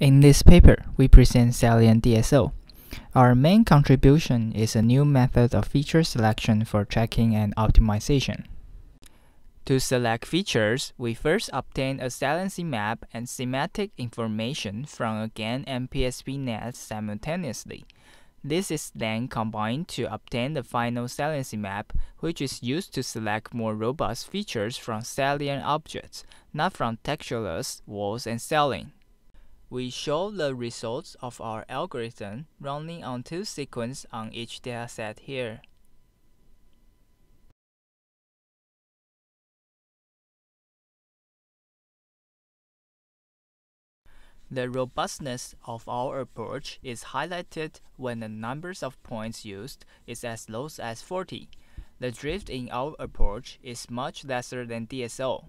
In this paper, we present Salient DSO. Our main contribution is a new method of feature selection for tracking and optimization. To select features, we first obtain a saliency map and semantic information from again MPSP net simultaneously. This is then combined to obtain the final saliency map, which is used to select more robust features from salient objects, not from textureless walls and ceiling. We show the results of our algorithm running on two sequences on each dataset here. The robustness of our approach is highlighted when the numbers of points used is as low as 40. The drift in our approach is much lesser than DSO.